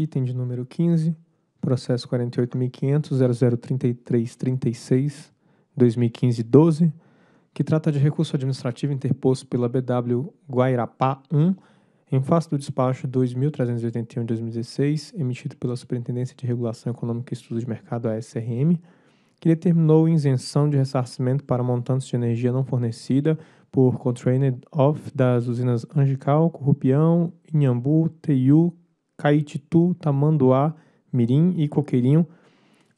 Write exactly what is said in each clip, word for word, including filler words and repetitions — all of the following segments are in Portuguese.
Item de número quinze, processo quarenta e oito mil quinhentos ponto zero zero três três três seis barra dois mil e quinze barra doze, que trata de recurso administrativo interposto pela B W Guirapá I, em face do despacho dois mil trezentos e oitenta e um de dois mil e dezesseis, emitido pela Superintendência de Regulação Econômica e Estudo de Mercado, A S R M, que determinou isenção de ressarcimento para montantes de energia não fornecida por Constrained-Off das usinas Angical, Corrupião, Inhambu, Teiú, Caititu, Tamanduá, Mirim e Coqueirinho,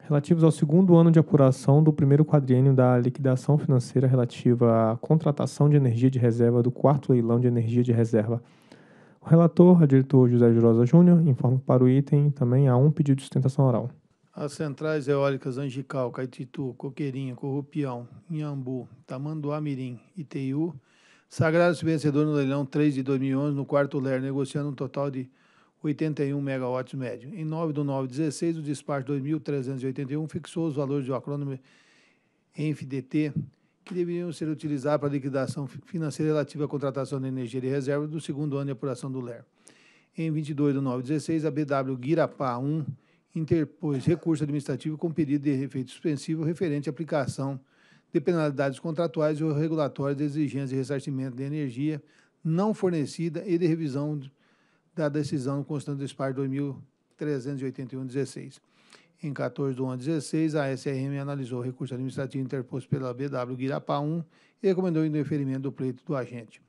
relativos ao segundo ano de apuração do primeiro quadriênio da liquidação financeira relativa à contratação de energia de reserva do quarto leilão de energia de reserva. O relator, o diretor José Jurosa Júnior, informa que para o item também há um pedido de sustentação oral. As centrais eólicas Angical, Caititu, Coqueirinho, Corrupião, Inhambu, Tamanduá, Mirim e Teiú sagraram-se vencedor no leilão três de dois mil e onze no quarto L E R, negociando um total de oitenta e um megawatts médio. Em nove de nove de dezesseis, o despacho dois mil trezentos e oitenta e um fixou os valores do acrônimo EnfDT que deveriam ser utilizados para a liquidação financeira relativa à contratação de energia de reserva do segundo ano de apuração do L E R. Em vinte e dois de nove de dezesseis, a B W Guirapá I interpôs recurso administrativo com pedido de efeito suspensivo referente à aplicação de penalidades contratuais ou regulatórias de exigência de ressarcimento de energia não fornecida e de revisão da decisão constante do despacho dois mil trezentos e oitenta e um barra dezesseis. Em quatorze de onze de dezesseis, a S R M analisou o recurso administrativo interposto pela B W Guirapá I e recomendou o indeferimento do pleito do agente.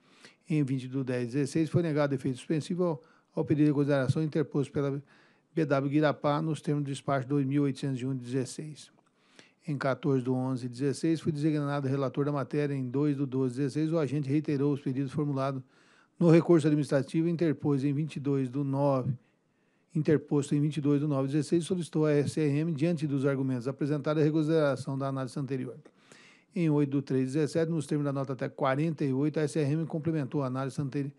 Em vinte de dez de dezesseis, foi negado efeito suspensivo ao, ao pedido de consideração interposto pela B W Guirapá nos termos do despacho dois mil oitocentos e um barra dezesseis. Em quatorze de onze de dezesseis, foi designado relator da matéria. Em dois de doze de dezesseis, o agente reiterou os pedidos formulados no recurso administrativo e interpôs em vinte e dois de nove. Interposto em vinte e dois de nove de dezesseis, solicitou a S R M, diante dos argumentos apresentados, a reconsideração da análise anterior. Em oito de três de dezessete, nos termos da nota até quarenta e oito, a S R M complementou a análise anterior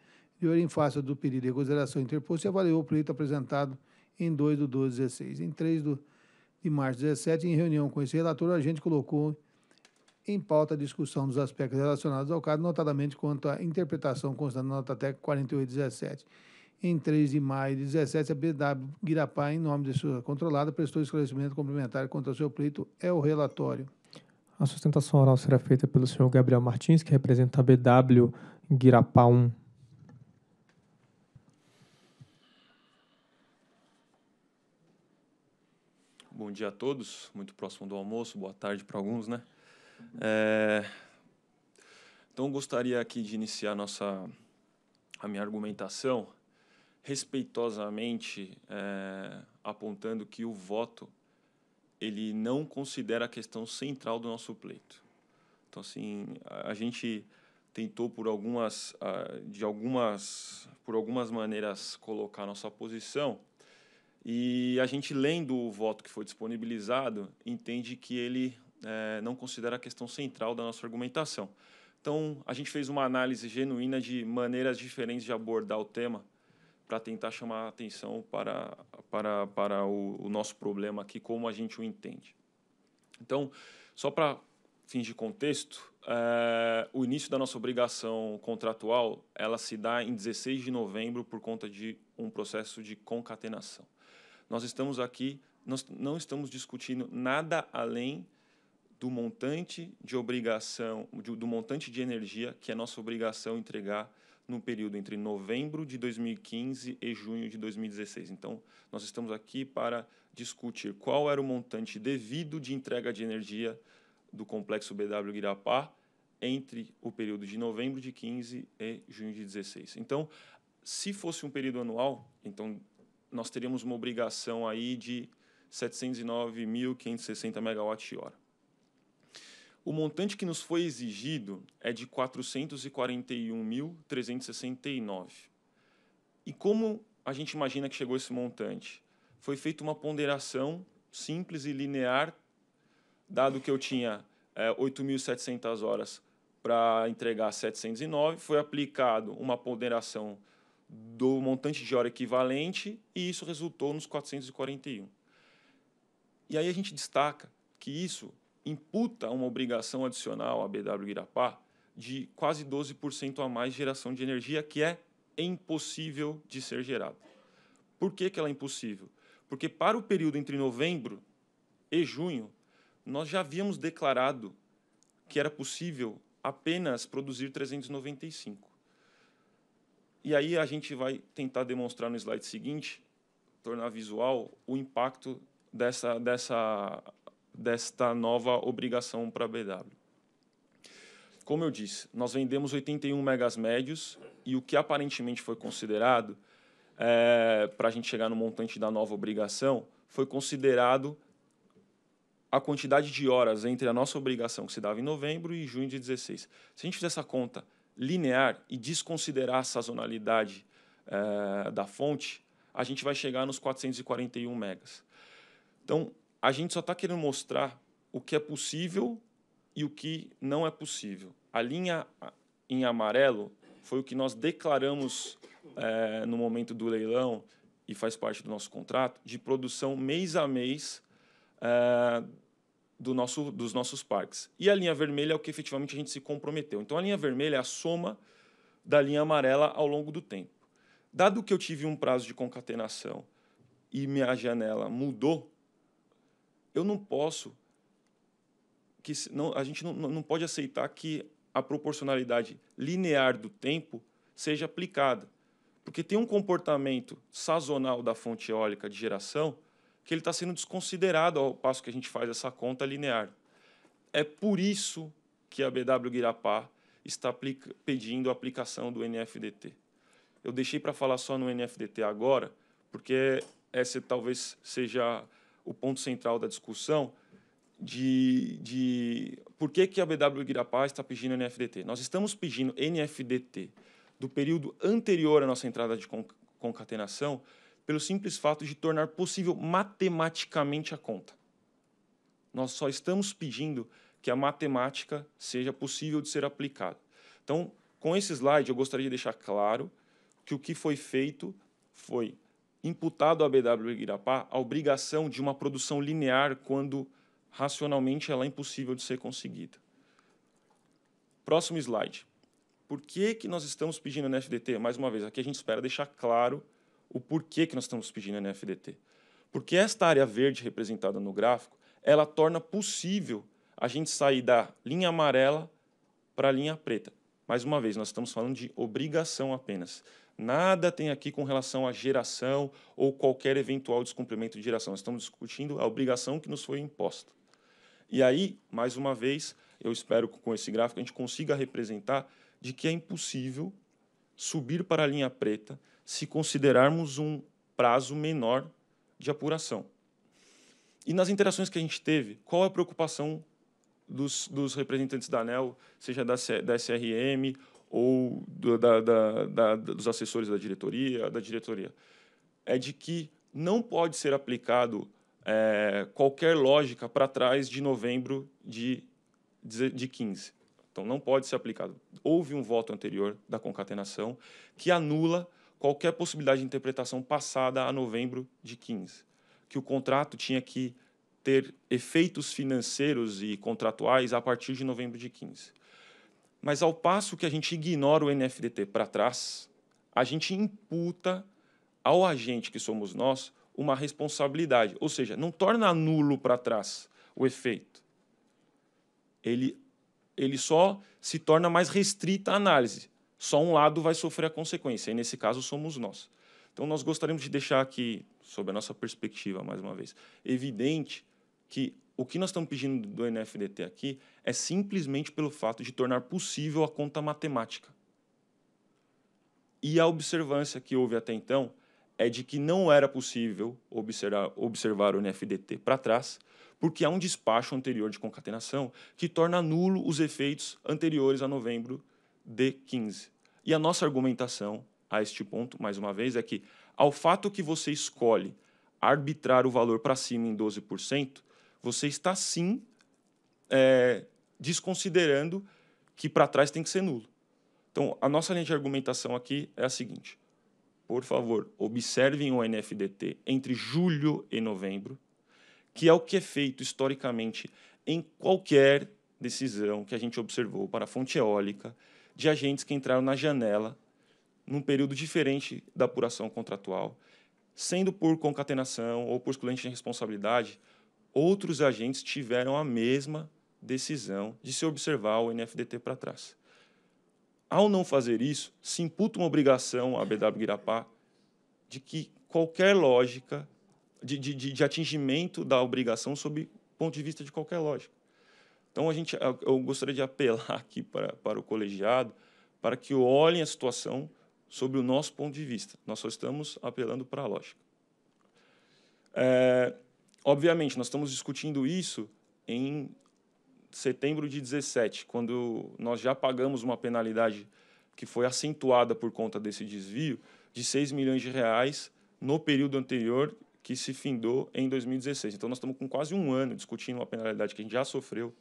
em face do pedido de reconsideração interposto e avaliou o pleito apresentado em dois de doze de dezesseis. Em três de março de dezessete, em reunião com esse relator, o agente colocou em pauta a discussão dos aspectos relacionados ao caso, notadamente quanto à interpretação constante da nota até quarenta e oito de dezessete. Em três de maio de dezessete, a B W Guirapá, em nome de sua controlada, prestou esclarecimento complementar quanto ao seu pleito é o relatório. A sustentação oral será feita pelo senhor Gabriel Martins, que representa a B W Guirapá I. Bom dia a todos, muito próximo do almoço, boa tarde para alguns, né? É... Então, gostaria aqui de iniciar nossa... a minha argumentação respeitosamente é, apontando que o voto ele não considera a questão central do nosso pleito. Então, assim, a, a gente tentou por algumas, a, de algumas, por algumas maneiras colocar nossa posição e a gente, lendo o voto que foi disponibilizado, entende que ele é, não considera a questão central da nossa argumentação. Então, a gente fez uma análise genuína de maneiras diferentes de abordar o tema, para tentar chamar a atenção para, para, para o, o nosso problema aqui, como a gente o entende. Então, só para fins de contexto, é, o início da nossa obrigação contratual ela se dá em dezesseis de novembro por conta de um processo de concatenação. Nós estamos aqui, nós não estamos discutindo nada além do montante de obrigação, do montante de energia que é nossa obrigação entregar no período entre novembro de dois mil e quinze e junho de dois mil e dezesseis. Então, nós estamos aqui para discutir qual era o montante devido de entrega de energia do complexo B W Guirapá entre o período de novembro de quinze e junho de dezesseis. Então, se fosse um período anual, então nós teríamos uma obrigação aí de setecentos e nove mil quinhentos e sessenta megawatt-hora. O montante que nos foi exigido é de quatrocentos e quarenta e um mil trezentos e sessenta e nove. E como a gente imagina que chegou esse montante? Foi feita uma ponderação simples e linear, dado que eu tinha é, oito mil e setecentas horas para entregar setecentos e nove, foi aplicado uma ponderação do montante de hora equivalente e isso resultou nos quatrocentos e quarenta e um. E aí a gente destaca que isso imputa uma obrigação adicional à B W Guirapá de quase doze por cento a mais de geração de energia, que é impossível de ser gerada. Por que que ela é impossível? Porque para o período entre novembro e junho, nós já havíamos declarado que era possível apenas produzir trezentos e noventa e cinco. E aí a gente vai tentar demonstrar no slide seguinte, tornar visual, o impacto dessa, dessa, desta nova obrigação para a B W. Como eu disse, nós vendemos oitenta e um megas médios e o que aparentemente foi considerado, é, para a gente chegar no montante da nova obrigação, foi considerado a quantidade de horas entre a nossa obrigação que se dava em novembro e junho de dezesseis. Se a gente fizer essa conta linear e desconsiderar a sazonalidade é, da fonte, a gente vai chegar nos quatrocentos e quarenta e um megas. Então, a gente só está querendo mostrar o que é possível e o que não é possível. A linha em amarelo foi o que nós declaramos é, no momento do leilão, e faz parte do nosso contrato, de produção mês a mês é, do nosso, dos nossos parques. E a linha vermelha é o que efetivamente a gente se comprometeu. Então, a linha vermelha é a soma da linha amarela ao longo do tempo. Dado que eu tive um prazo de concatenação e minha janela mudou, eu não posso... que não, a gente não, não pode aceitar que a proporcionalidade linear do tempo seja aplicada, porque tem um comportamento sazonal da fonte eólica de geração que ele está sendo desconsiderado ao passo que a gente faz essa conta linear. É por isso que a B W Guirapá está pedindo a aplicação do N F D T. Eu deixei para falar só no N F D T agora, porque esse talvez seja o ponto central da discussão, de, de por que que a B W Guirapá está pedindo N F D T. Nós estamos pedindo N F D T do período anterior à nossa entrada de concatenação pelo simples fato de tornar possível matematicamente a conta. Nós só estamos pedindo que a matemática seja possível de ser aplicada. Então, com esse slide, eu gostaria de deixar claro que o que foi feito foi imputado à B W Guirapá a obrigação de uma produção linear quando racionalmente ela é impossível de ser conseguida. Próximo slide. Por que que nós estamos pedindo N F D T? Mais uma vez, aqui a gente espera deixar claro o porquê que nós estamos pedindo N F D T. Porque esta área verde representada no gráfico, ela torna possível a gente sair da linha amarela para a linha preta. Mais uma vez, nós estamos falando de obrigação apenas. Nada tem aqui com relação à geração ou qualquer eventual descumprimento de geração. Nós estamos discutindo a obrigação que nos foi imposta. E aí, mais uma vez, eu espero que com esse gráfico a gente consiga representar de que é impossível subir para a linha preta se considerarmos um prazo menor de apuração. E nas interações que a gente teve, qual é a preocupação dos, dos representantes da ANEEL, seja da, da S R M ou do, da, da, da, dos assessores da diretoria, da diretoria? É de que não pode ser aplicado é, qualquer lógica para trás de novembro de, de quinze. Então, não pode ser aplicado. Houve um voto anterior da concatenação que anula qualquer possibilidade de interpretação passada a novembro de quinze, que o contrato tinha que ter efeitos financeiros e contratuais a partir de novembro de quinze. Mas, ao passo que a gente ignora o N F D T para trás, a gente imputa ao agente que somos nós uma responsabilidade, ou seja, não torna nulo para trás o efeito. Ele, ele só se torna mais restrita a análise. Só um lado vai sofrer a consequência, e, nesse caso, somos nós. Então, nós gostaríamos de deixar aqui, sob a nossa perspectiva, mais uma vez, evidente que o que nós estamos pedindo do N F D T aqui é simplesmente pelo fato de tornar possível a conta matemática. E a observância que houve até então é de que não era possível observar, observar o N F D T para trás, porque há um despacho anterior de concatenação que torna nulo os efeitos anteriores a novembro de quinze. E a nossa argumentação a este ponto, mais uma vez, é que, ao fato que você escolhe arbitrar o valor para cima em doze por cento, você está, sim, é, desconsiderando que para trás tem que ser nulo. Então, a nossa linha de argumentação aqui é a seguinte. Por favor, observem o N F D T entre julho e novembro, que é o que é feito historicamente em qualquer decisão que a gente observou para a fonte eólica de agentes que entraram na janela num período diferente da apuração contratual, sendo por concatenação ou por excludente de responsabilidade, outros agentes tiveram a mesma decisão de se observar o N F D T para trás. Ao não fazer isso, se imputa uma obrigação à B W Guirapá de que qualquer lógica de, de, de atingimento da obrigação sob ponto de vista de qualquer lógica. Então, a gente, eu gostaria de apelar aqui para, para o colegiado para que olhem a situação sobre o nosso ponto de vista. Nós só estamos apelando para a lógica. É, obviamente, nós estamos discutindo isso em setembro de dezessete, quando nós já pagamos uma penalidade que foi acentuada por conta desse desvio de seis milhões de reais no período anterior, que se findou em dois mil e dezesseis. Então, nós estamos com quase um ano discutindo uma penalidade que a gente já sofreu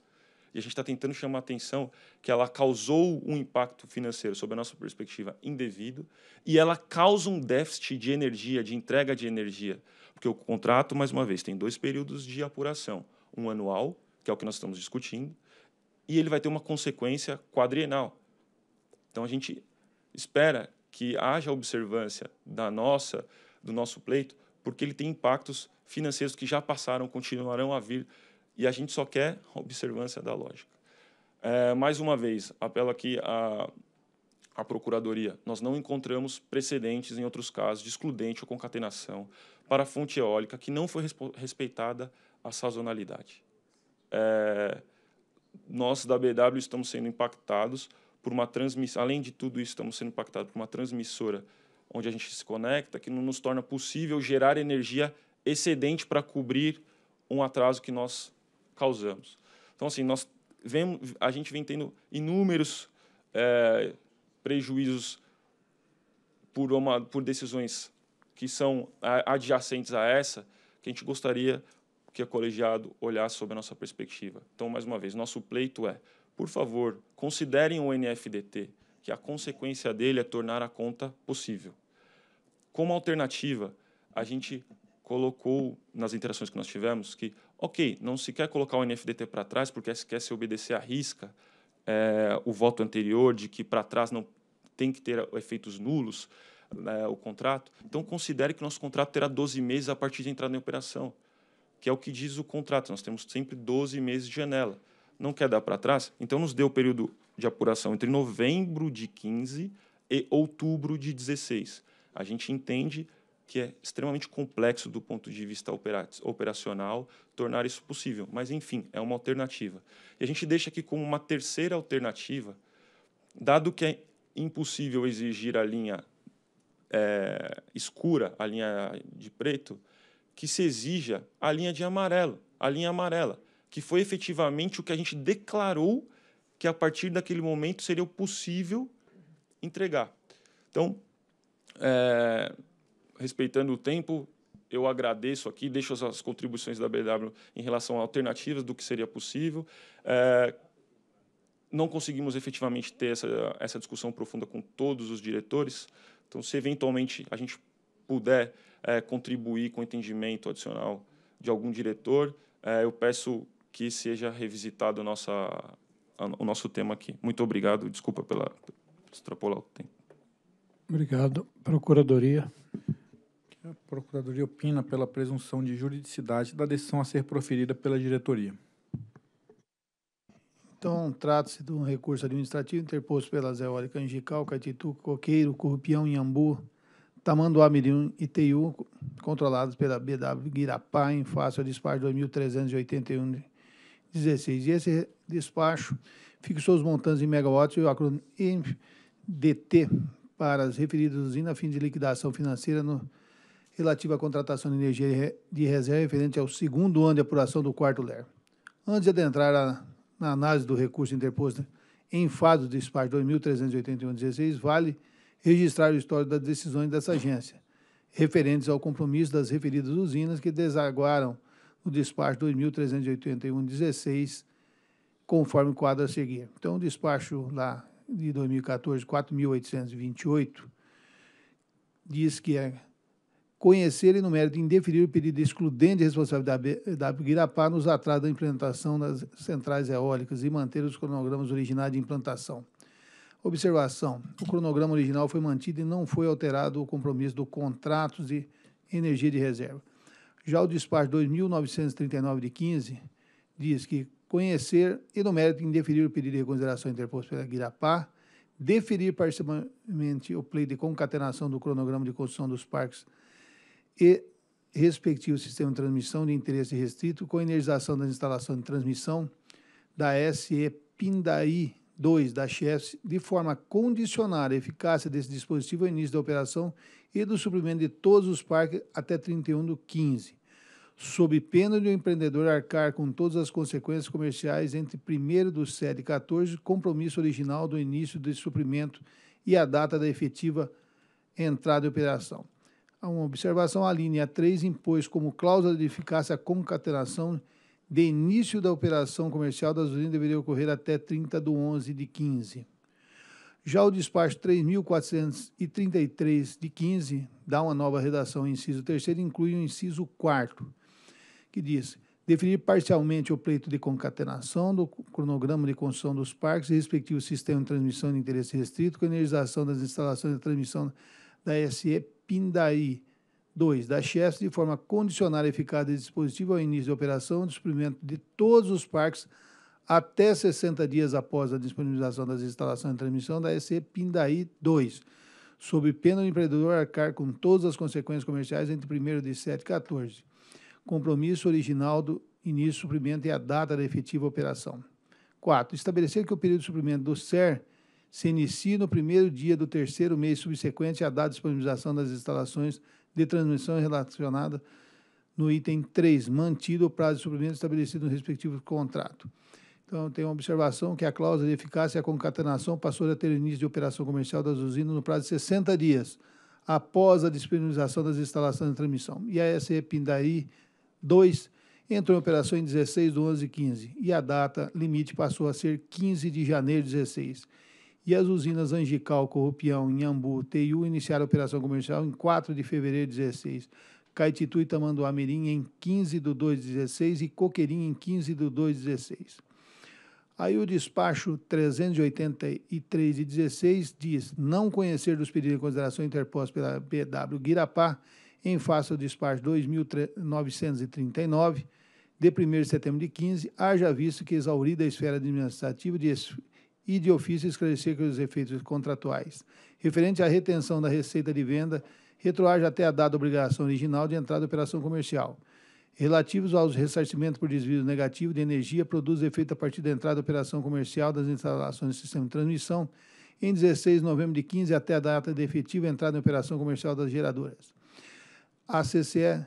e a gente está tentando chamar a atenção que ela causou um impacto financeiro, sob a nossa perspectiva, indevido, e ela causa um déficit de energia, de entrega de energia, porque o contrato, mais uma vez, tem dois períodos de apuração, um anual, que é o que nós estamos discutindo, e ele vai ter uma consequência quadrienal. Então, a gente espera que haja observância da nossa, do nosso pleito, porque ele tem impactos financeiros que já passaram, continuarão a vir, e a gente só quer a observância da lógica. É, mais uma vez, apelo aqui à, à Procuradoria, nós não encontramos precedentes em outros casos de excludente ou concatenação para a fonte eólica que não foi respeitada a sazonalidade. É, nós, da B W, estamos sendo impactados por uma transmissora, além de tudo isso, estamos sendo impactados por uma transmissora onde a gente se conecta, que não nos torna possível gerar energia excedente para cobrir um atraso que nós causamos. Então, assim, nós vemos, a gente vem tendo inúmeros é, prejuízos por, uma, por decisões que são adjacentes a essa, que a gente gostaria que o colegiado olhasse sob a nossa perspectiva. Então, mais uma vez, nosso pleito é, por favor, considerem o N F D T, que a consequência dele é tornar a conta possível. Como alternativa, a gente colocou nas interações que nós tivemos que, ok, não se quer colocar o N F D T para trás porque se quer se obedecer à risca é, o voto anterior de que para trás não tem que ter efeitos nulos é, o contrato. Então, considere que nosso contrato terá doze meses a partir de entrada em operação, que é o que diz o contrato. Nós temos sempre doze meses de janela. Não quer dar para trás? Então, nos deu o período de apuração entre novembro de quinze e outubro de dezesseis. A gente entende que é extremamente complexo do ponto de vista operacional tornar isso possível, mas, enfim, é uma alternativa. E a gente deixa aqui como uma terceira alternativa, dado que é impossível exigir a linha é, escura, a linha de preto, que se exija a linha de amarelo, a linha amarela, que foi efetivamente o que a gente declarou que, a partir daquele momento, seria possível entregar. Então, é, respeitando o tempo, eu agradeço aqui, deixo as, as contribuições da B W em relação a alternativas do que seria possível. É, não conseguimos efetivamente ter essa, essa discussão profunda com todos os diretores, então, se eventualmente a gente puder é, contribuir com entendimento adicional de algum diretor, é, eu peço que seja revisitado a nossa... o nosso tema aqui. Muito obrigado. Desculpa pela extrapolar o tempo. Obrigado. Procuradoria. A Procuradoria opina pela presunção de juridicidade da decisão a ser proferida pela diretoria. Então, trata-se de um recurso administrativo interposto pelas eólicas Angical, Caititu, Coqueirinho, Corrupião, Inhambu, Tamanduá, Mirim e Teiú, controlados pela B W Guirapá, em face ao despacho dois mil trezentos e oitenta e um, dezesseis. E esse despacho fixou os montantes em megawatts e o acrônimo EnfDT para as referidas usinas a fim de liquidação financeira no, relativo à contratação de energia de reserva referente ao segundo ano de apuração do quarto L E R. Antes de adentrar a, na análise do recurso interposto em fase do despacho dois mil trezentos e oitenta e um, dezesseis, vale registrar o histórico das decisões dessa agência, referentes ao compromisso das referidas usinas que desaguaram no despacho dois mil trezentos e oitenta e um, dezesseis, conforme o quadro a seguir. Então, o despacho lá de dois mil e quatorze, quatro mil oitocentos e vinte e oito, diz que é conhecer e no mérito indeferir o pedido excludente de responsabilidade da B W Guirapá nos atrasos da implementação das centrais eólicas e manter os cronogramas originais de implantação. Observação: o cronograma original foi mantido e não foi alterado o compromisso do contrato de energia de reserva. Já o despacho dois mil novecentos e trinta e nove de quinze diz que conhecer e no mérito indeferir o pedido de reconsideração interposto pela Guirapá, deferir parcialmente o pleito de concatenação do cronograma de construção dos parques e respectivo sistema de transmissão de interesse restrito com a energização da instalação de transmissão da S E Pindaí dois da CHESF, de forma a condicionar a eficácia desse dispositivo ao início da operação e do suprimento de todos os parques até trinta e um do quinze, sob pena de o empreendedor arcar com todas as consequências comerciais entre primeiro do sete e quatorze, compromisso original do início desse suprimento e a data da efetiva entrada em operação. Uma observação, a linha três impôs como cláusula de eficácia a concatenação de início da operação comercial das usinas deveria ocorrer até trinta de onze de quinze. Já o despacho três mil quatrocentos e trinta e três de quinze dá uma nova redação, inciso terceiro, inclui o inciso quarto, que diz definir parcialmente o pleito de concatenação do cronograma de construção dos parques e respectivo sistema de transmissão de interesse restrito com a energização das instalações de transmissão da S E Pindaí dois da CHESF, de forma a condicionar a eficácia do dispositivo ao início da operação de suprimento de todos os parques até sessenta dias após a disponibilização das instalações de transmissão da S E Pindaí dois, sob pena do empreendedor arcar com todas as consequências comerciais entre primeiro de sete e quatorze, compromisso original do início do suprimento e a data da efetiva operação. quatro. Estabelecer que o período de suprimento do S E R se inicie no primeiro dia do terceiro mês subsequente à data de disponibilização das instalações de transmissão relacionada no item três, mantido o prazo de suprimento estabelecido no respectivo contrato. Então, tem uma observação que a cláusula de eficácia e a concatenação passou a ter início de operação comercial das usinas no prazo de sessenta dias, após a disponibilização das instalações de transmissão. E a S E Pindaí dois entrou em operação em dezesseis de onze de quinze, e a data limite passou a ser quinze de janeiro de dezesseis. E as usinas Angical, Corrupião, Inhambu, Teiú iniciaram a operação comercial em quatro de fevereiro de dezesseis, Caititu e Tamanduá, Mirim em quinze de dois de dezesseis e Coqueirinho em quinze de dois de dezesseis. Aí o despacho trezentos e oitenta e três de dezesseis diz não conhecer dos pedidos de consideração interpostos pela B W Guirapá em face ao despacho dois mil novecentos e trinta e nove, de primeiro de setembro de quinze, haja visto que exaurida a esfera administrativa de e de ofício esclarecer que os efeitos contratuais referente à retenção da receita de venda retroage até a data da obrigação original de entrada da operação comercial, relativos aos ressarcimentos por desvio negativo de energia produz efeito a partir da entrada da operação comercial das instalações do sistema de transmissão em dezesseis de novembro de quinze até a data de efetiva entrada em operação comercial das geradoras. A C C E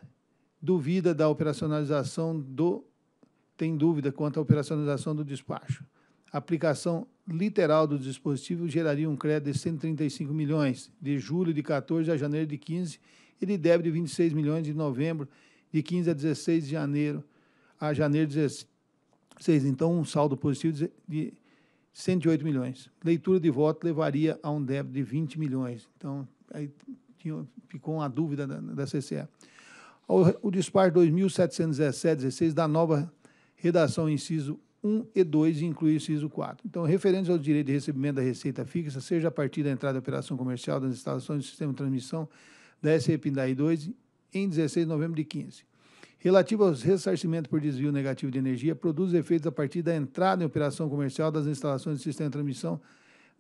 duvida da operacionalização do tem dúvida quanto à operacionalização do despacho. A aplicação literal do dispositivo geraria um crédito de cento e trinta e cinco milhões de julho de quatorze a janeiro de quinze e de débito de vinte e seis milhões de novembro de quinze a dezesseis de janeiro a janeiro de dezesseis. Então, um saldo positivo de cento e oito milhões. Leitura de voto levaria a um débito de vinte milhões. Então, aí tinha, ficou uma dúvida da, da C C E. O, o despacho dois mil setecentos e dezessete dezesseis da nova redação inciso um e dois inclui o inciso quatro. Então, referentes ao direito de recebimento da receita fixa, seja a partir da entrada da operação comercial das instalações do sistema de transmissão da S E Pindaí dois, em dezesseis de novembro de quinze. Relativo aos ressarcimentos por desvio negativo de energia, produz efeitos a partir da entrada em operação comercial das instalações do sistema de transmissão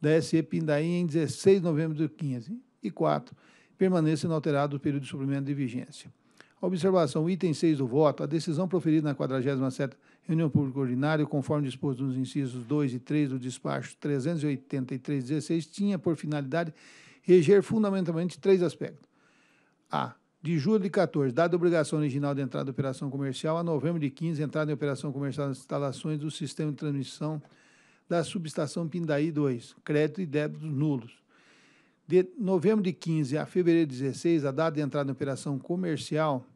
da S E Pindaí em dezesseis de novembro de quinze. E quatro, permanece inalterado o período de suprimento de vigência. Observação, item seis do voto, a decisão proferida na quadragésima sétima reunião pública ordinária, conforme disposto nos incisos dois e três do despacho trezentos e oitenta e três dezesseis, tinha por finalidade reger fundamentalmente três aspectos. A. De julho de quatorze, dada a obrigação original de entrada em operação comercial, a novembro de quinze, entrada em operação comercial nas instalações do sistema de transmissão da subestação Pindaí dois, crédito e débitos nulos. De novembro de quinze a fevereiro de dezesseis, a data de entrada em operação comercial,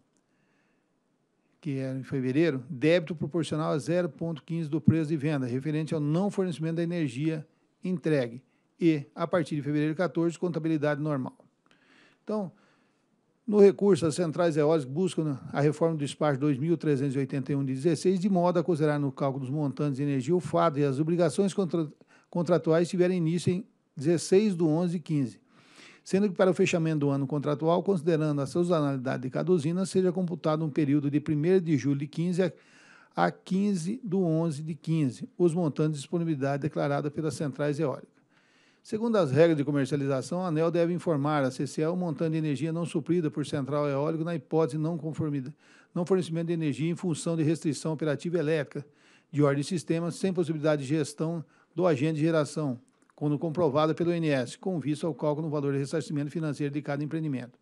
que era em fevereiro, débito proporcional a zero vírgula quinze do preço de venda, referente ao não fornecimento da energia entregue. E, a partir de fevereiro de quatorze, contabilidade normal. Então, no recurso, as centrais eólicas buscam a reforma do despacho dois mil trezentos e oitenta e um de dezesseis, de modo a considerar no cálculo dos montantes de energia o fato de as obrigações contra, contratuais tiverem início em dezesseis de onze de quinze, sendo que para o fechamento do ano contratual, considerando a sazonalidade de cada usina, seja computado um período de primeiro de julho de quinze a quinze de onze de quinze, os montantes de disponibilidade declarada pelas centrais eólicas. Segundo as regras de comercialização, a ANEEL deve informar à C C E o montante de energia não suprida por central eólica na hipótese de não, conformidade, não fornecimento de energia em função de restrição operativa elétrica de ordem de sistema sem possibilidade de gestão do agente de geração, quando comprovada pelo I N S, com vista ao cálculo no valor de ressarcimento financeiro de cada empreendimento.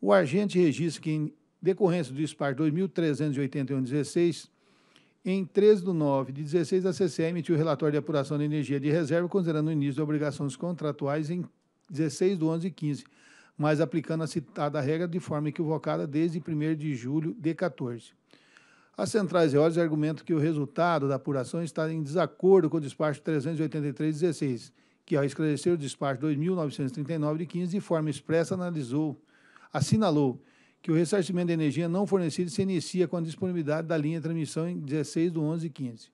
O agente registra que, em decorrência do S P A R dois mil trezentos e oitenta e um traço dezesseis, em treze de nove de dezesseis, a C C E emitiu o relatório de apuração de energia de reserva, considerando o início de obrigações contratuais em dezesseis de onze de quinze, mas aplicando a citada regra de forma equivocada desde primeiro de julho de quatorze. As centrais eólicas argumentam que o resultado da apuração está em desacordo com o despacho trezentos e oitenta e três traço dezesseis, que, ao esclarecer o despacho dois mil novecentos e trinta e nove de quinze, de forma expressa analisou, assinalou, que o ressarcimento de energia não fornecida se inicia com a disponibilidade da linha de transmissão em dezesseis de onze de quinze.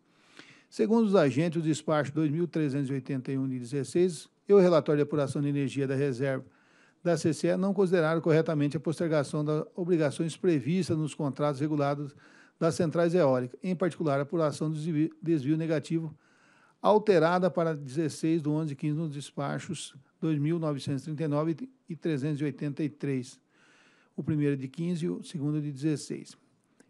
Segundo os agentes, o despacho dois mil trezentos e oitenta e um de dezesseis e o relatório de apuração de energia da reserva da C C E não consideraram corretamente a postergação das obrigações previstas nos contratos regulados das centrais eólicas, em particular a apuração do desvio negativo alterada para dezesseis de onze de quinze nos despachos dois mil novecentos e trinta e nove e trezentos e oitenta e três. O primeiro de quinze e o segundo de dezesseis.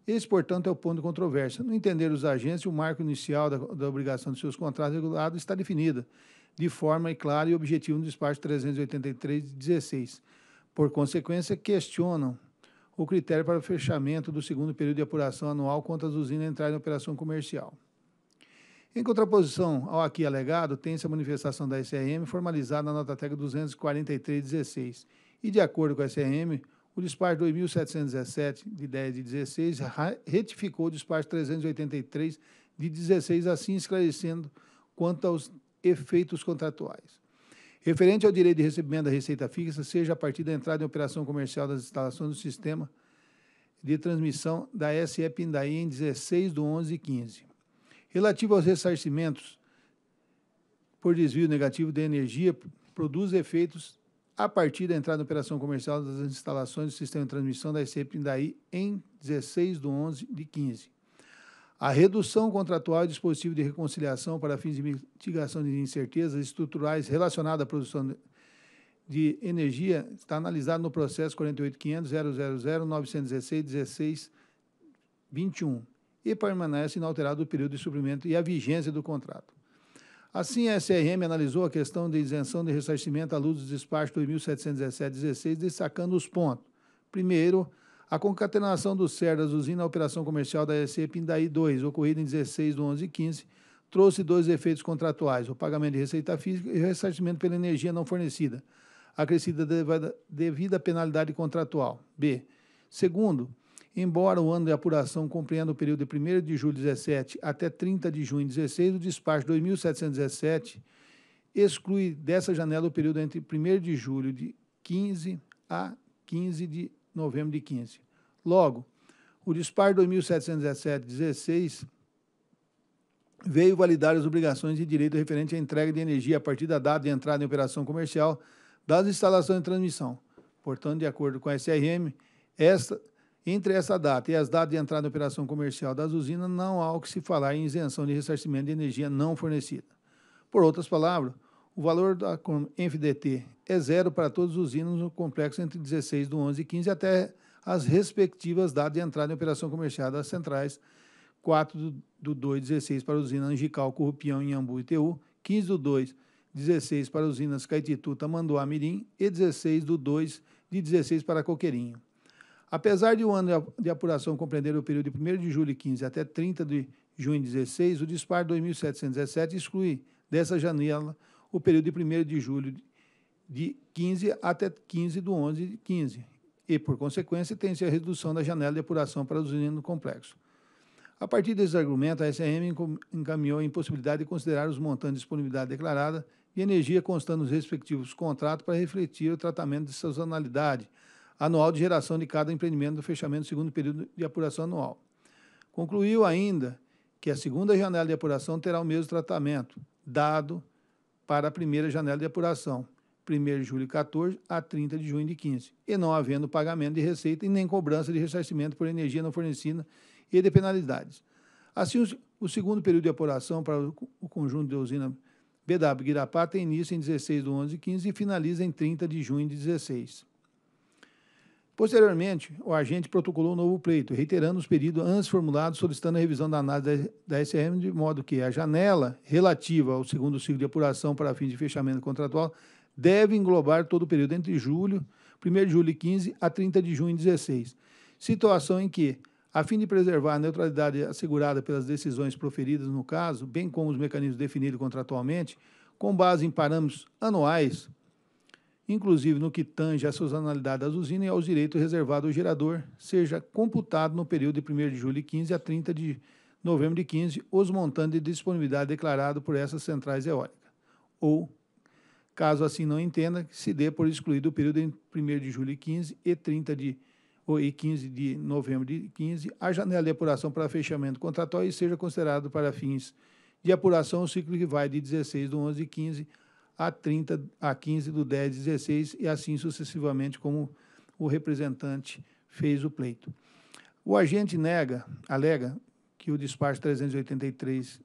Esse, portanto, é o ponto de controvérsia. No entender os agentes, o marco inicial da, da obrigação de seus contratos regulados está definida, de forma clara e objetiva no despacho trezentos e oitenta e três traço dezesseis. Por consequência, questionam o critério para o fechamento do segundo período de apuração anual quanto às usinas entrarem em operação comercial. Em contraposição ao aqui alegado, tem-se a manifestação da S R M formalizada na nota técnica duzentos e quarenta e três traço dezesseis e, de acordo com a S R M, o despacho dois mil setecentos e dezessete, de dez de dezesseis, retificou o despacho trezentos e oitenta e três de dezesseis, assim esclarecendo quanto aos efeitos contratuais. Referente ao direito de recebimento da receita fixa, seja a partir da entrada em operação comercial das instalações do sistema de transmissão da S E Pindaí em dezesseis de onze de quinze. Relativo aos ressarcimentos por desvio negativo de energia, produz efeitos a partir da entrada em operação comercial das instalações do sistema de transmissão da S E Pindaí em dezesseis de onze de quinze. A redução contratual e dispositivo de reconciliação para fins de mitigação de incertezas estruturais relacionada à produção de energia está analisado no processo quarenta e oito ponto quinhentos ponto zero zero zero nove um seis ponto dezesseis ponto dezesseis ponto vinte e um e permanece inalterado o período de suprimento e a vigência do contrato. Assim, a S R M analisou a questão de isenção de ressarcimento à luz dos despachos dois mil setecentos e dezessete traço dezesseis, destacando os pontos. Primeiro, a concatenação do C E R das usinas à operação comercial da S E Pindaí dois, ocorrida em dezesseis de onze de quinze, trouxe dois efeitos contratuais, o pagamento de receita física e o ressarcimento pela energia não fornecida, acrescida devido à penalidade contratual. B. Segundo, embora o ano de apuração compreenda o período de primeiro de julho de dezessete até trinta de junho de dezesseis, o despacho dois mil setecentos e dezessete exclui dessa janela o período entre primeiro de julho de quinze a quinze de novembro de quinze. Logo, o despacho dois mil setecentos e dezessete traço dezesseis veio validar as obrigações de direito referente à entrega de energia a partir da data de entrada em operação comercial das instalações de transmissão. Portanto, de acordo com a S R M, esta... Entre essa data e as datas de entrada em operação comercial das usinas, não há o que se falar em isenção de ressarcimento de energia não fornecida. Por outras palavras, o valor da EnfDT é zero para todas as usinas no complexo entre dezesseis de onze de quinze até as respectivas datas de entrada em operação comercial das centrais, quatro de dois de dezesseis para a usina Angical, Corrupião, Inhambu e Teiú, quinze de dois de dezesseis para as usinas Caititu, Tamanduá, Mirim e dezesseis de dois de dezesseis para Coqueirinho. Apesar de o ano de apuração compreender o período de primeiro de julho de quinze até trinta de junho de dezesseis, o disparo dois mil setecentos e dezessete exclui dessa janela o período de primeiro de julho de quinze até quinze de onze de quinze e, por consequência, tem-se a redução da janela de apuração para os usinos do complexo. A partir desses argumentos, a S R M encaminhou a impossibilidade de considerar os montantes de disponibilidade declarada de energia constando nos respectivos contratos para refletir o tratamento de sazonalidade anual de geração de cada empreendimento do fechamento do segundo período de apuração anual. Concluiu ainda que a segunda janela de apuração terá o mesmo tratamento dado para a primeira janela de apuração, primeiro de julho de quatorze a trinta de junho de quinze, e não havendo pagamento de receita e nem cobrança de ressarcimento por energia não fornecida e de penalidades. Assim, o segundo período de apuração para o conjunto de usina B W Guirapá tem início em dezesseis de onze de quinze e finaliza em trinta de junho de dezesseis. Posteriormente, o agente protocolou um novo pleito, reiterando os pedidos antes formulados, solicitando a revisão da análise da S R M, de modo que a janela relativa ao segundo ciclo de apuração para fins de fechamento contratual deve englobar todo o período entre julho, primeiro de julho de quinze a trinta de junho de dezesseis, situação em que, a fim de preservar a neutralidade assegurada pelas decisões proferidas no caso, bem como os mecanismos definidos contratualmente, com base em parâmetros anuais, inclusive no que tange à sazonalidade das usinas e aos direitos reservados ao gerador, seja computado no período de primeiro de julho de quinze a trinta de novembro de quinze os montantes de disponibilidade declarado por essas centrais eólicas, ou, caso assim não entenda, que se dê por excluído o período entre primeiro de julho de quinze e trinta de ou e quinze de novembro de quinze, a janela de apuração para fechamento contratual e seja considerado para fins de apuração o ciclo que vai de dezesseis de onze de quinze a trinta a quinze de dez de dezesseis e assim sucessivamente como o representante fez o pleito. O agente nega, alega que o despacho trezentos e oitenta e três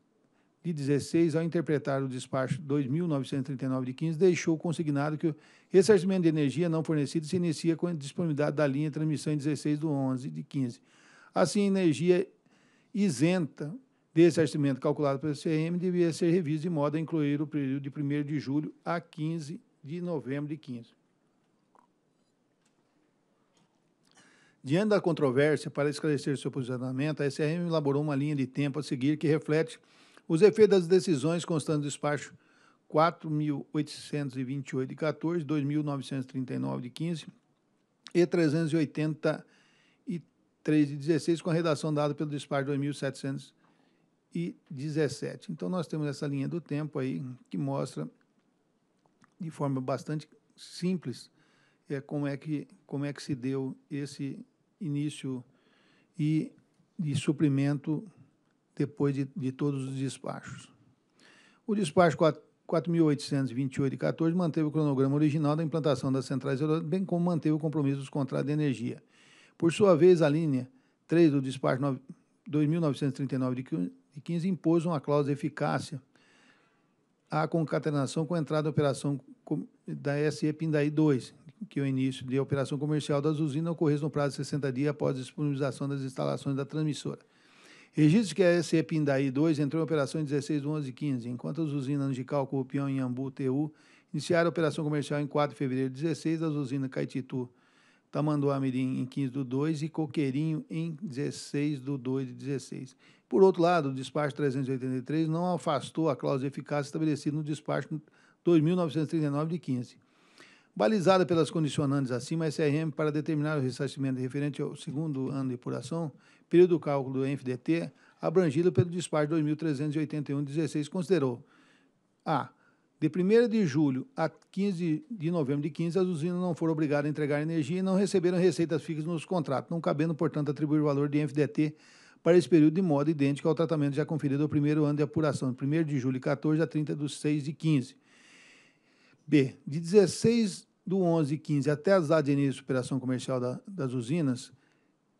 de dezesseis, ao interpretar o despacho dois mil novecentos e trinta e nove de quinze, deixou consignado que o ressarcimento de energia não fornecida se inicia com a disponibilidade da linha de transmissão em dezesseis de onze de quinze. Assim, a energia isenta de ressarcimento calculado pelo S R M devia ser revista de modo a incluir o período de primeiro de julho a quinze de novembro de quinze. Diante da controvérsia, para esclarecer seu posicionamento, a S R M elaborou uma linha de tempo a seguir que reflete os efeitos das decisões constantes do despacho quatro mil oitocentos e vinte e oito de quatorze, dois mil novecentos e trinta e nove de quinze e trezentos e oitenta e três de dezesseis, com a redação dada pelo despacho dois mil setecentos e dezessete. Então, nós temos essa linha do tempo aí, que mostra de forma bastante simples é, como, é que, como é que se deu esse início e de suprimento depois de, de todos os despachos. O despacho quatro mil oitocentos e vinte e oito de quatorze manteve o cronograma original da implantação das centrais eólicas, bem como manteve o compromisso dos contratos de energia. Por sua vez, a linha três do despacho dois mil novecentos e trinta e nove de quinze impôs uma cláusula de eficácia à concatenação com a entrada da operação da S E Pindaí dois, que o início de operação comercial das usinas ocorresse no prazo de sessenta dias após a disponibilização das instalações da transmissora. Registro que a S E Pindaí dois entrou em operação em dezesseis de onze de quinze, enquanto as usinas Angical, Corrupião, Inhambu, Teiú iniciaram a operação comercial em quatro de fevereiro de dezesseis, as usinas Caititu, Tamanduá, Mirim em quinze de dois e Coqueirinho em dezesseis de dois de dezesseis. Por outro lado, o despacho trezentos e oitenta e três não afastou a cláusula de eficácia estabelecida no despacho dois mil novecentos e trinta e nove de quinze. Balizada pelas condicionantes acima, a S R M, para determinar o ressarcimento referente ao segundo ano de apuração, período do cálculo do EnfDT, abrangido pelo despacho dois mil trezentos e oitenta e um de dezesseis, considerou a. De primeiro de julho a quinze de novembro de quinze, as usinas não foram obrigadas a entregar energia e não receberam receitas fixas nos contratos, não cabendo, portanto, atribuir valor de EnfDT para esse período de modo idêntico ao tratamento já conferido ao primeiro ano de apuração, de primeiro de julho de quatorze a trinta de seis de quinze. B. De dezesseis de onze de quinze até as datas de início de operação comercial da, das usinas,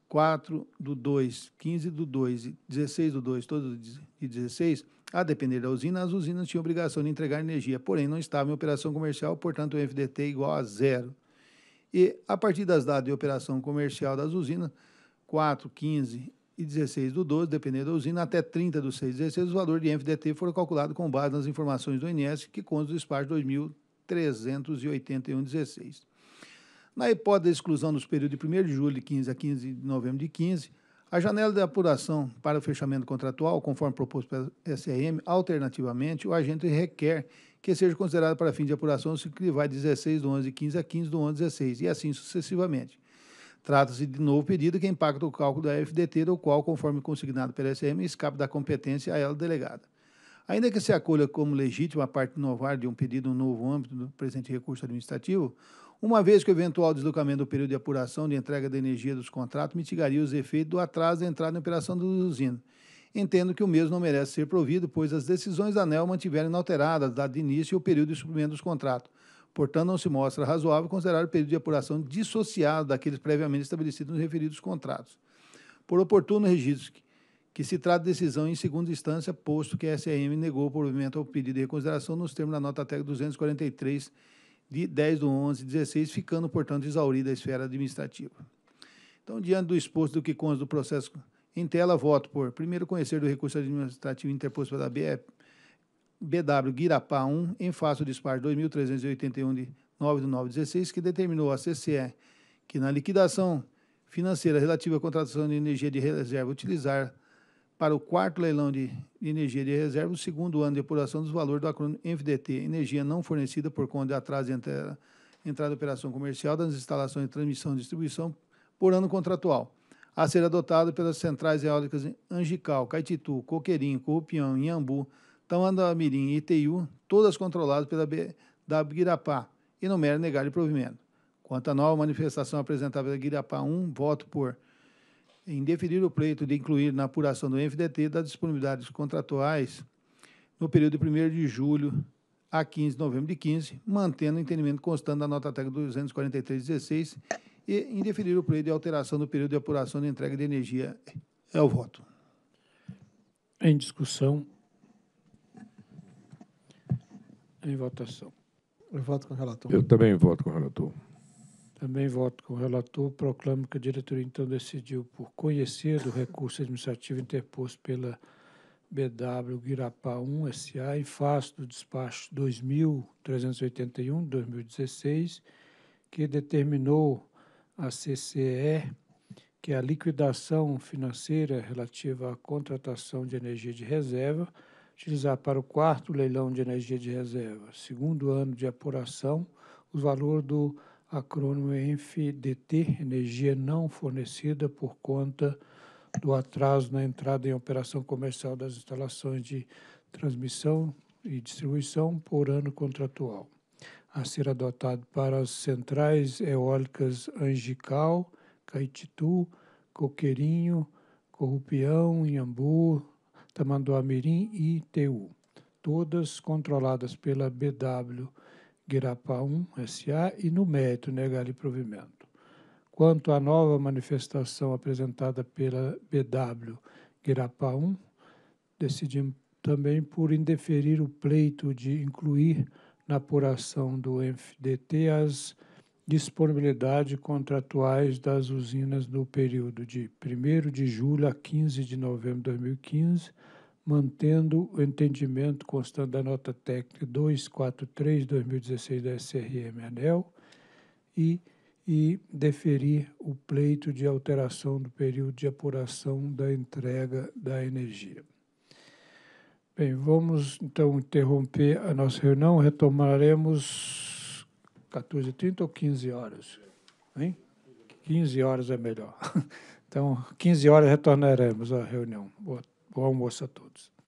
quatro de dois, quinze de dois e dezesseis de dois, todos de dezesseis, a depender da usina, as usinas tinham obrigação de entregar energia, porém não estavam em operação comercial, portanto o EnfDT é igual a zero. E, a partir das datas de operação comercial das usinas, quatro, quinze e dezesseis de doze, dependendo da usina, até trinta de seis de dezesseis, o valor de EnfDT foi calculado com base nas informações do I N S, que consta do despacho dois mil trezentos e oitenta e um de dezesseis. Na hipótese da exclusão dos períodos de primeiro de julho de quinze a quinze de novembro de quinze, a janela de apuração para o fechamento contratual, conforme proposto pela S R M, alternativamente, o agente requer que seja considerado para fim de apuração se que vai de dezesseis de onze de quinze a quinze de onze de dezesseis, e assim sucessivamente. Trata-se de novo pedido que impacta o cálculo da F D T, do qual, conforme consignado pela S R M, escapa da competência a ela delegada. Ainda que se acolha como legítima a parte inovar de um pedido no novo âmbito do presente recurso administrativo, uma vez que o eventual deslocamento do período de apuração de entrega de energia dos contratos mitigaria os efeitos do atraso da entrada em operação dos usinas. Entendo que o mesmo não merece ser provido, pois as decisões da ANEEL mantiveram inalteradas a data de início e o período de suprimento dos contratos, Portanto, não se mostra razoável considerar o período de apuração dissociado daqueles previamente estabelecidos nos referidos contratos. Por oportuno registro que, que se trata de decisão em segunda instância, posto que a S R M negou o provimento ao pedido de reconsideração nos termos da nota técnica duzentos e quarenta e três, de dez de onze de dezesseis, ficando, portanto, exaurida a esfera administrativa. Então, diante do exposto do que consta do processo em tela, voto por, primeiro, conhecer do recurso administrativo interposto pela B W Guirapá I, em face do despacho dois mil trezentos e oitenta e um, de nove de nove de dezesseis, que determinou a C C E que, na liquidação financeira relativa à contratação de energia de reserva, utilizar para o quarto leilão de energia de reserva, o segundo ano de apuração dos valores do acrônimo EnfDT, energia não fornecida por conta de atraso de entrada, entrada de operação comercial das instalações de transmissão e distribuição por ano contratual, a ser adotado pelas centrais eólicas Angical, Caititu, Coqueirinho, Corrupião, Inhambu, Tamanduá, Mirim e Teiú, todas controladas pela B W Guirapá, e enumera negar de provimento. Quanto à nova manifestação apresentada pela Guirapá I, voto por em deferir o pleito de incluir na apuração do EnfDT das disponibilidades contratuais no período de primeiro de julho a quinze de novembro de quinze, mantendo o entendimento constante da nota técnica duzentos e quarenta e três, dezesseis, e em deferir o pleito de alteração do período de apuração de entrega de energia. É o voto. Em discussão. Em votação. Eu voto com o relator. Eu também voto com o relator. Também voto com o relator. Proclamo que a diretoria, então, decidiu por conhecer do recurso administrativo interposto pela B W Guirapá I S A em face do despacho dois mil trezentos e oitenta e um de dois mil e dezesseis, que determinou a C C E que a liquidação financeira relativa à contratação de energia de reserva utilizar para o quarto leilão de energia de reserva, segundo ano de apuração, o valor do acrônimo EnfDT, energia não fornecida por conta do atraso na entrada em operação comercial das instalações de transmissão e distribuição por ano contratual, a ser adotado para as centrais eólicas Angical, Caititu, Coqueirinho, Corrupião, Inhambu, Tamanduá, Mirim e Teiú, todas controladas pela B W Guirapá I S A e no mérito negar-lhe provimento. Quanto à nova manifestação apresentada pela B W Guirapá I, decidimos também por indeferir o pleito de incluir na apuração do EnfDT as disponibilidades contratuais das usinas no período de primeiro de julho a quinze de novembro de dois mil e quinze, mantendo o entendimento constante da nota técnica duzentos e quarenta e três, dois mil e dezesseis da S R M ANEEL e, e deferir o pleito de alteração do período de apuração da entrega da energia. Bem, vamos então interromper a nossa reunião, retomaremos quatorze e trinta ou quinze horas? Hein? quinze horas é melhor. Então, quinze horas retornaremos à reunião. Boa tarde. Bom almoço a todos.